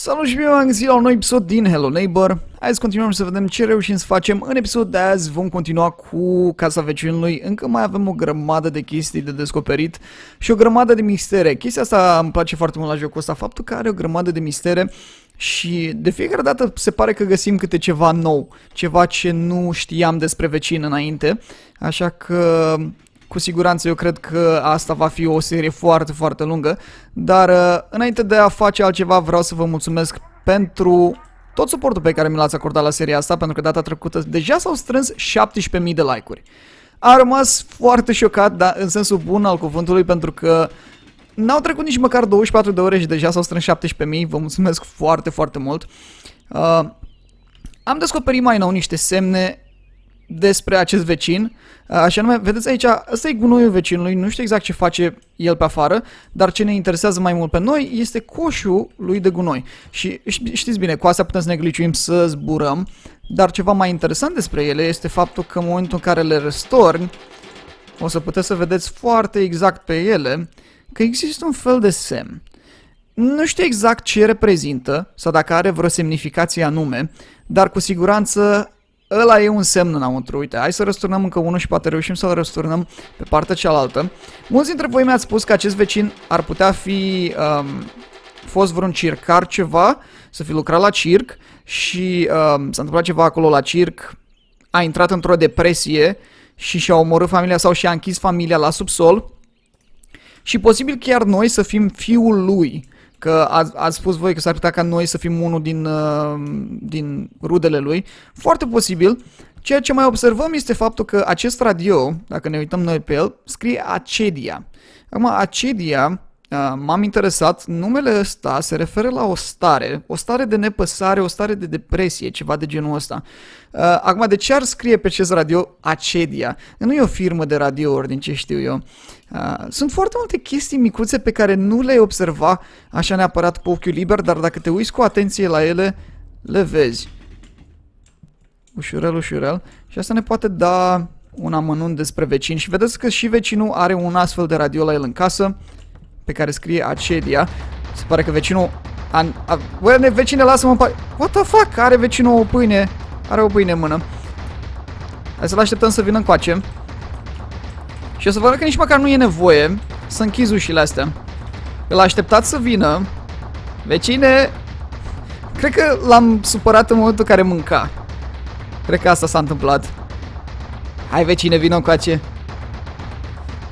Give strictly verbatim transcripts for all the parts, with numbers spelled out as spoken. Salut și bine v-am găsit la un nou episod din Hello Neighbor. Azi continuăm să vedem ce reușim să facem. În episodul de azi vom continua cu Casa Vecinului. Încă mai avem o grămadă de chestii de descoperit și o grămadă de mistere. Chestia asta îmi place foarte mult la jocul ăsta, faptul că are o grămadă de mistere și de fiecare dată se pare că găsim câte ceva nou, ceva ce nu știam despre vecin înainte. Așa că cu siguranță eu cred că asta va fi o serie foarte, foarte lungă. Dar înainte de a face altceva vreau să vă mulțumesc pentru tot suportul pe care mi l-ați acordat la seria asta, pentru că data trecută deja s-au strâns șaptesprezece mii de like-uri. Am rămas foarte șocat, dar în sensul bun al cuvântului, pentru că n-au trecut nici măcar douăzeci și patru de ore și deja s-au strâns șaptesprezece mii. Vă mulțumesc foarte, foarte mult. Uh, am descoperit mai nou niște semne despre acest vecin. Așa nume, vedeți aici, ăsta e gunoiul vecinului, nu știu exact ce face el pe afară, dar ce ne interesează mai mult pe noi este coșul lui de gunoi. Și știți bine, cu asta putem să ne gliciuim, să zburăm, dar ceva mai interesant despre ele este faptul că în momentul în care le răstorni, o să puteți să vedeți foarte exact pe ele că există un fel de semn. Nu știu exact ce reprezintă sau dacă are vreo semnificație anume, dar cu siguranță ăla e un semn înăuntru. Uite, hai să răsturnăm încă unul și poate reușim să-l răsturnăm pe partea cealaltă. Mulți dintre voi mi-ați spus că acest vecin ar putea fi um, fost vreun circar ceva, să fi lucrat la circ și um, s-a întâmplat ceva acolo la circ, a intrat într-o depresie și și-a omorât familia sau și-a închis familia la subsol și posibil chiar noi să fim fiul lui. Că ați, ați spus voi că s-ar putea ca noi să fim unul din, uh, din rudele lui. Foarte posibil. Ceea ce mai observăm este faptul că acest radio, dacă ne uităm noi pe el, scrie Acedia. Acum, Acedia, uh, m-am interesat, numele ăsta se referă la o stare, o stare de nepăsare, o stare de depresie, ceva de genul ăsta. Uh, acum, de ce ar scrie pe acest radio Acedia? Nu e o firmă de radiouri, din ce știu eu. Uh, sunt foarte multe chestii micuțe pe care nu le-ai observa așa neapărat pe ochiul liber, dar dacă te uiți cu atenție la ele, le vezi. Ușurel, ușurel. Și asta ne poate da un amănunt despre vecin. Și vedeți că și vecinul are un astfel de radio la el în casă, pe care scrie Acedia. Se pare că vecinul... Băi, vecine, lasă-mă în pace. What the fuck? Are vecinul o pâine. Are o pâine în mână. Hai să-l așteptăm să vină încoace. Și o să vă arăt că nici măcar nu e nevoie să închizi ușile astea. Îl așteptați să vină. Vecine! Cred că l-am supărat în momentul în care mânca. Cred că asta s-a întâmplat. Hai, vecine, vină încoace.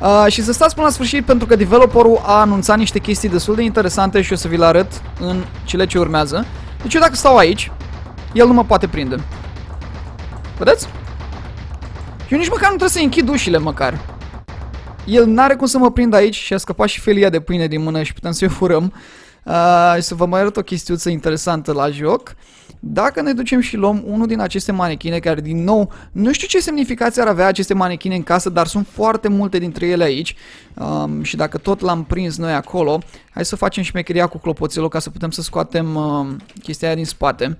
Uh, și să stați până la sfârșit, pentru că developerul a anunțat niște chestii destul de interesante și o să vi le arăt în cele ce urmează. Deci eu dacă stau aici, el nu mă poate prinde. Vedeți? Eu nici măcar nu trebuie să închid ușile măcar. El n-are cum să mă prind aici și a scăpat și felia de pâine din mână și putem să-i furăm. Uh, să vă mai arăt o chestiuță interesantă la joc. Dacă ne ducem și luăm unul din aceste manechine, care din nou, nu știu ce semnificație ar avea aceste manechine în casă, dar sunt foarte multe dintre ele aici. Um, și dacă tot l-am prins noi acolo, hai să facem șmecheria cu clopoțelul ca să putem să scoatem uh, chestia aia din spate.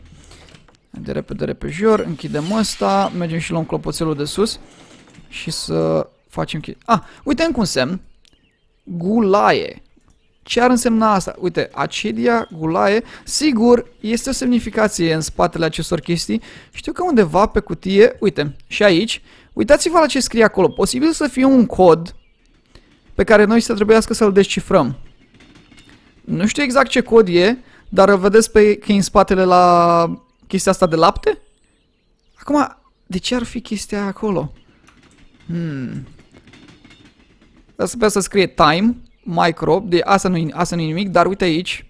De repede, repejor, închidem ăsta, mergem și luăm clopoțelul de sus și să... facem chestia. Ah, uite încă un semn. Gulaie. Ce ar însemna asta? Uite, Acedia, gulaie. Sigur, este o semnificație în spatele acestor chestii. Știu că undeva pe cutie, uite, și aici, uitați-vă la ce scrie acolo. Posibil să fie un cod pe care noi să trebuiască să-l descifrăm. Nu știu exact ce cod e, dar îl vedeți pe că e în spatele la chestia asta de lapte? Acum, de ce ar fi chestia acolo? Hmm... Dar să să scrie time, micro, de asta nu e nimic, dar uite aici.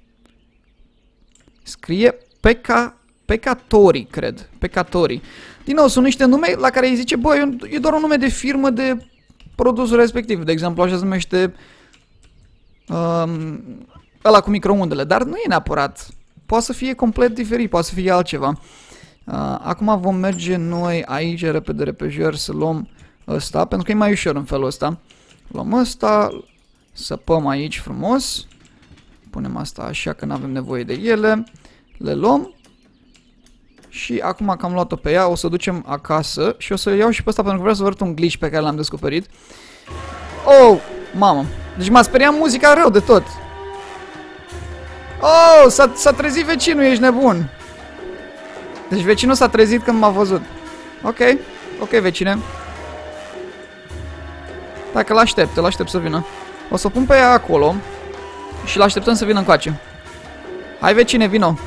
Scrie peca, pecatorii, cred. Pecatorii. Din nou, sunt niște nume la care îi zice, bă, e doar un nume de firmă de produsul respectiv. De exemplu, așa se numește um, ăla cu microondele, dar nu e neapărat. Poate să fie complet diferit, poate să fie altceva. Uh, acum vom merge noi aici, repede, repejor, să luăm ăsta, pentru că e mai ușor în felul ăsta. Luăm asta, săpăm aici frumos, punem asta așa că nu avem nevoie de ele, le luăm și acum că am luat-o pe ea o să o ducem acasă și o să iau și pe asta pentru că vreau să vă arăt un glitch pe care l-am descoperit. Oh, mamă, deci m-a speriat muzica rău de tot. Oh, s-a trezit vecinul, ești nebun. Deci vecinul s-a trezit când m-a văzut. Ok, ok, vecine. Dacă îl aștept, îl aștept să vină. O să pun pe ea acolo și îl așteptăm să vină încoace. Hai, vecine, vino.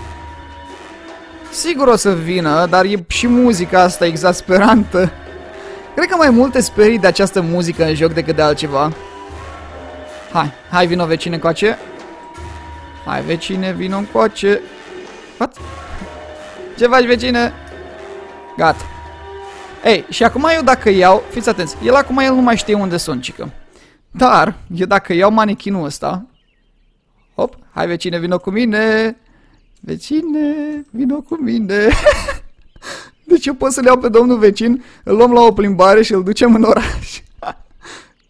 Sigur o să vină, dar e și muzica asta exasperantă. Cred că mai mult te sperii de această muzică în joc decât de altceva. Hai, hai, vino, vecine, încoace. Hai, vecine, vino încoace. What? Ce faci, vecine? Gata. Ei, și acum eu dacă iau, fiți atenți, el acum el nu mai știe unde sunt, cică. Dar, eu dacă iau manechinul ăsta, hop, hai, vecine, vino cu mine. Vecine, vino cu mine. Deci eu pot să-l iau pe domnul vecin, îl luăm la o plimbare și îl ducem în oraș.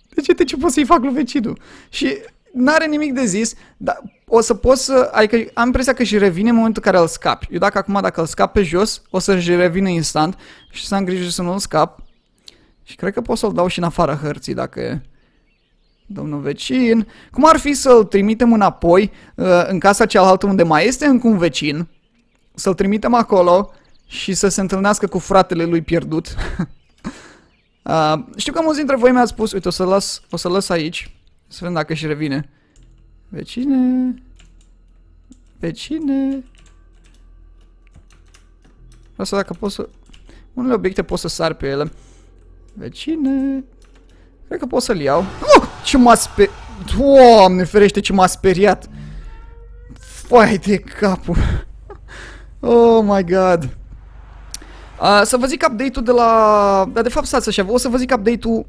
Deci uite ce pot să-i fac lui vecinul. Și n-are nimic de zis, dar o să pot să, adică am impresia că și revine în momentul în care îl scap. Eu dacă acum, dacă îl scap pe jos, o să-și revine instant și să am grijă să nu îl scap. Și cred că pot să-l dau și în afara hărții dacă... Domnul vecin, cum ar fi să-l trimitem înapoi în casa cealaltă unde mai este încă un vecin, să-l trimitem acolo și să se întâlnească cu fratele lui pierdut. uh, știu că mulți dintre voi mi-ați spus, uite, o să-l las, o să las aici, să vedem dacă și revine. Vecine, vecine, asta dacă pot să... Unele obiecte pot să sar pe ele. Vecine, cred că pot să-l iau. Oh! Ce m-a speriat. Doamne ferește, ce m-a speriat. Fai de capul. Oh my god. Uh, să vă zic update-ul de la... Dar de fapt stați așa, o să vă zic update-ul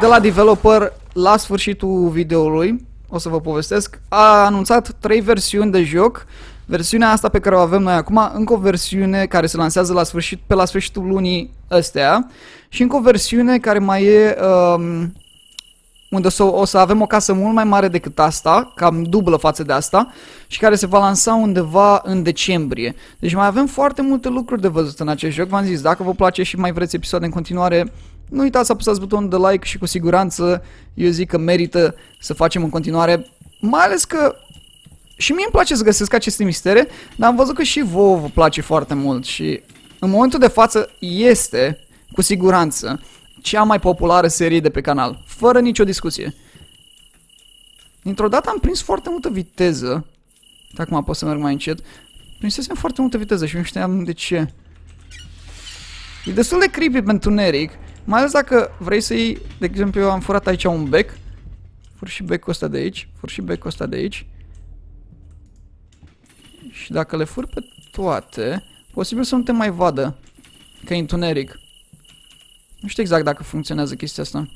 de la developer la sfârșitul videoului. O să vă povestesc. A anunțat trei versiuni de joc. Versiunea asta pe care o avem noi acum, încă o versiune care se lansează la sfârșit, pe la sfârșitul lunii astea. Și încă o versiune care mai e... Um, unde o să, o să avem o casă mult mai mare decât asta, cam dublă față de asta, și care se va lansa undeva în decembrie. Deci mai avem foarte multe lucruri de văzut în acest joc. V-am zis, dacă vă place și mai vreți episoade în continuare, nu uitați să apăsați butonul de like și cu siguranță eu zic că merită să facem în continuare. Mai ales că și mie îmi place să găsesc aceste mistere, dar am văzut că și vouă vă place foarte mult și în momentul de față este, cu siguranță, cea mai populară serie de pe canal, fără nicio discuție. Dintr-o dată am prins foarte multă viteză. Dacă acum pot să merg mai încet. Prinsesem foarte multă viteză și nu știam de ce. E destul de creepy pentru neric, mai ales dacă vrei să iei, de exemplu, eu am furat aici un bec. Fur și becul ăsta de aici, fur și becul ăsta de aici. Și dacă le fur pe toate, posibil să nu te mai vadă, că e întuneric. Nu știu exact dacă funcționează chestia asta.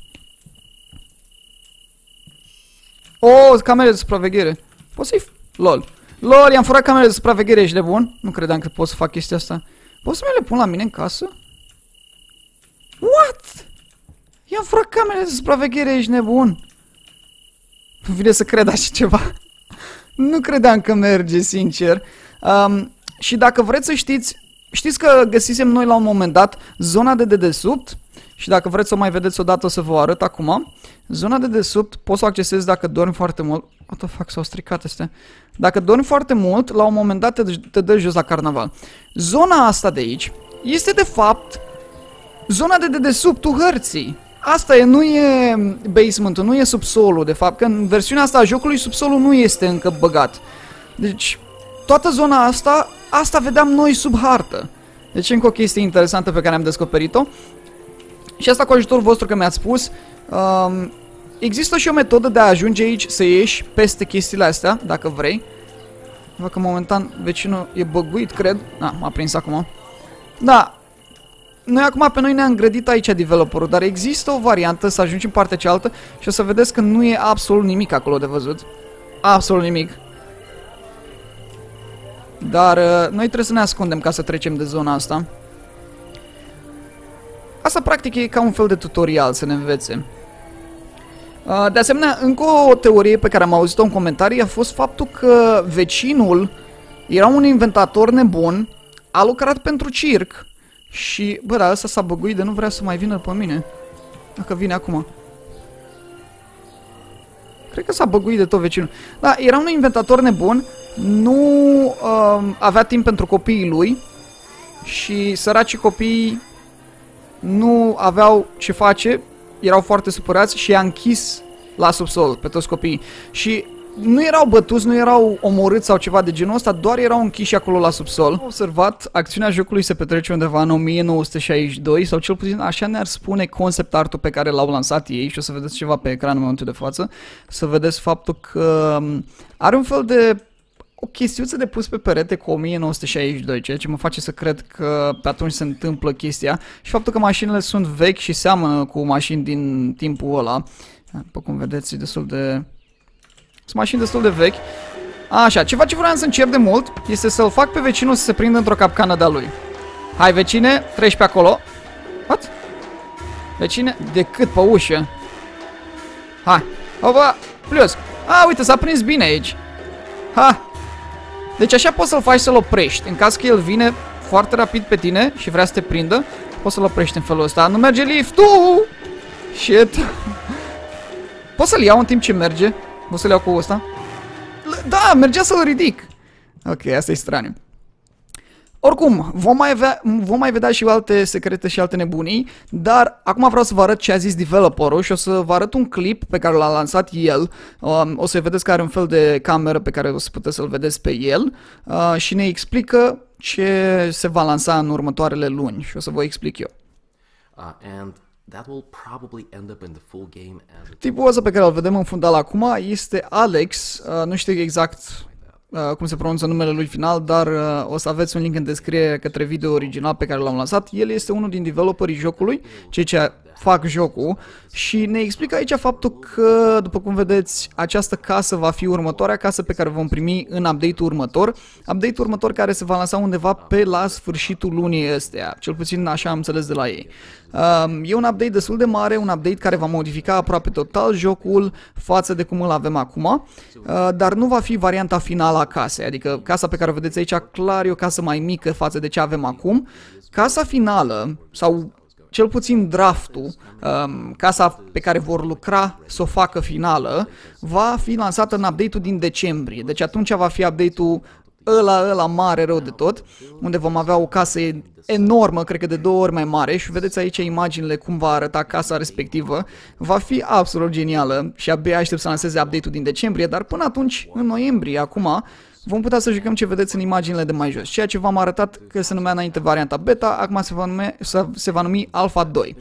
Oh, camere de supraveghere. Poți să-i... Lol. Lol, i-am furat camere de supraveghere, ești de bun? Nu credeam că pot să fac chestia asta. Poți să mi le pun la mine în casă? What? I-am furat camere de supraveghere, ești nebun. Nu vine să cred așa ceva. Nu credeam că merge, sincer. Um, și dacă vreți să știți... Știți că găsisem noi la un moment dat zona de dedesubt și dacă vreți să o mai vedeți odată o să vă arăt acum. Zona de dedesubt poți să o accesezi dacă dormi foarte mult. What the fuck, s-au stricat astea. Dacă dormi foarte mult, la un moment dat te, te dă jos la carnaval. Zona asta de aici este de fapt zona de dedesubtul hărții. Asta e, nu e basementul, nu e subsolul de fapt, că în versiunea asta a jocului subsolul nu este încă băgat. Deci toată zona asta, asta vedeam noi sub hartă. Deci încă o chestie interesantă pe care am descoperit-o. Și asta cu ajutorul vostru că mi-ați spus. Um, există și o metodă de a ajunge aici, să ieși peste chestiile astea, dacă vrei. Văd că momentan vecinul e băguit, cred. A, m-a prins acum. Da. Noi acum pe noi ne-a îngrădit aici developerul, dar există o variantă să ajungi în partea cealaltă și o să vedeți că nu e absolut nimic acolo de văzut. Absolut nimic. Dar uh, noi trebuie să ne ascundem ca să trecem de zona asta. Asta practic e ca un fel de tutorial să ne învețe. Uh, de asemenea, încă o teorie pe care am auzit-o în comentarii a fost faptul că vecinul era un inventator nebun, a lucrat pentru circ și, bă, dar ăsta s-a băguit de nu vrea să mai vină pe mine. Dacă vine acum. Cred că s-a băguit de tot vecinul. Da, era un inventator nebun nu uh, avea timp pentru copiii lui și săracii copiii nu aveau ce face, erau foarte supărați și i-a închis la subsol pe toți copiii. Și nu erau bătuți, nu erau omorâți sau ceva de genul ăsta, doar erau închiși acolo la subsol. Am observat, acțiunea jocului se petrece undeva în o mie nouă sute șaizeci și doi, sau cel puțin așa ne-ar spune concept art-ul pe care l-au lansat ei, și o să vedeți ceva pe ecran în momentul de față, să vedeți faptul că are un fel de o chestiuță de pus pe perete cu o mie nouă sute șaizeci și doi, ceea ce mă face să cred că pe atunci se întâmplă chestia, și faptul că mașinile sunt vechi și seamănă cu mașini din timpul ăla. După cum vedeți, e destul de... sunt mașini destul de vechi. Așa, ceva ce vreau să încep de mult este să-l fac pe vecinul să se prindă într-o capcană de-a lui. Hai, vecine, treci pe acolo. What? Vecine, decât pe ușă. Hai, opa, plus. A, uite, s-a prins bine aici. Ha. Deci așa poți să-l faci să-l oprești. În caz că el vine foarte rapid pe tine și vrea să te prindă, poți să-l oprești în felul ăsta. Nu merge liftul! Shit. Poți să-l iau în timp ce merge? Poți să-l iau cu ăsta? Da, mergea să-l ridic. Ok, asta e straniu. Oricum, vom mai, avea, vom mai vedea și alte secrete și alte nebunii, dar acum vreau să vă arăt ce a zis developerul și o să vă arăt un clip pe care l-a lansat el. Um, o să vedeți că are un fel de cameră pe care o să puteți să-l vedeți pe el uh, și ne explică ce se va lansa în următoarele luni și o să vă explic eu. Uh, and... Tipul ăsta pe care îl vedem în fundal acum este Alex, uh, nu știu exact uh, cum se pronunță numele lui final, dar uh, o să aveți un link în descriere către video original pe care l-am lansat. El este unul din developerii jocului, cei ce fac jocul, și ne explică aici faptul că, după cum vedeți, această casă va fi următoarea casă pe care vom primi în update-ul următor. Update-ul următor care se va lansa undeva pe la sfârșitul lunii astea, cel puțin așa am înțeles de la ei. Um, e un update destul de mare, un update care va modifica aproape total jocul față de cum îl avem acum, uh, dar nu va fi varianta finală a casei, adică casa pe care o vedeți aici clar e o casă mai mică față de ce avem acum. Casa finală, sau cel puțin draftul, um, casa pe care vor lucra să o facă finală, va fi lansată în update-ul din decembrie, deci atunci va fi update-ul ăla, ăla mare rău de tot, unde vom avea o casă enormă, cred că de două ori mai mare, și vedeți aici imaginile cum va arăta casa respectivă. Va fi absolut genială și abia aștept să lanseze update-ul din decembrie, dar până atunci, în noiembrie, acum, vom putea să jucăm ce vedeți în imaginile de mai jos, ceea ce v-am arătat că se numea înainte varianta beta, acum se va, nume, se va numi Alpha doi.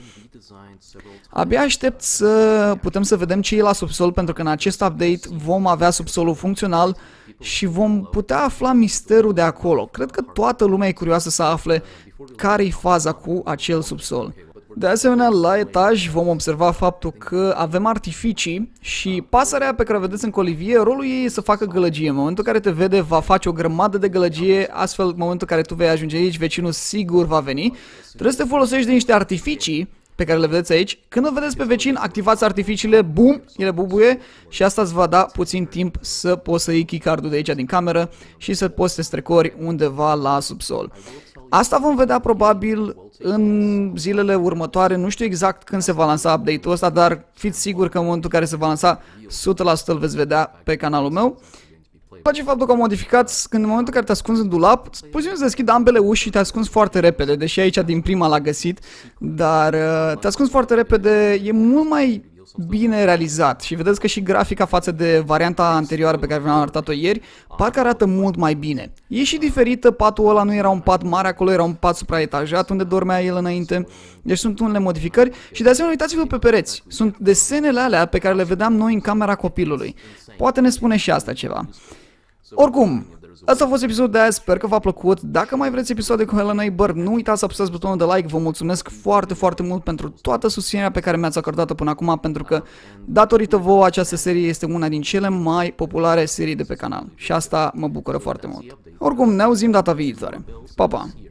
Abia aștept să putem să vedem ce e la subsol, pentru că în acest update vom avea subsolul funcțional și vom putea afla misterul de acolo. Cred că toată lumea e curioasă să afle care-i faza cu acel subsol. De asemenea, la etaj vom observa faptul că avem artificii și pasărea pe care o vedeți în colivie, rolul ei e să facă gălăgie. În momentul în care te vede, va face o grămadă de gălăgie, astfel în momentul în care tu vei ajunge aici, vecinul sigur va veni. Trebuie să te folosești de niște artificii pe care le vedeți aici. Când îl vedeți pe vecin, activați artificiile, bum, ele bubuie și asta îți va da puțin timp să poți să iei keycard-ul de aici din cameră și să poți să te strecori undeva la subsol. Asta vom vedea probabil în zilele următoare, nu știu exact când se va lansa update-ul ăsta, dar fiți siguri că în momentul în care se va lansa, o sută la sută îl veți vedea pe canalul meu. Face faptul că am modificat, când în momentul în care te ascunzi în dulap, pur și simplu să deschid ambele uși și te ascunzi foarte repede, deși aici din prima l-a găsit, dar te ascunzi foarte repede, e mult mai bine realizat și vedeți că și grafica față de varianta anterioară pe care v-am arătat-o ieri, parcă arată mult mai bine. E și diferită, patul ăla nu era un pat mare, acolo era un pat supraetajat unde dormea el înainte, deci sunt unele modificări și de asemenea uitați-vă pe pereți, sunt desenele alea pe care le vedeam noi în camera copilului. Poate ne spune și asta ceva. Oricum, asta a fost episodul de azi, sper că v-a plăcut. Dacă mai vreți episoade cu Hello Neighbor, nu uitați să apăsați butonul de like. Vă mulțumesc foarte, foarte mult pentru toată susținerea pe care mi-ați acordat-o până acum, pentru că datorită vouă această serie este una din cele mai populare serii de pe canal și asta mă bucură foarte mult. Oricum, ne auzim data viitoare. Pa, pa!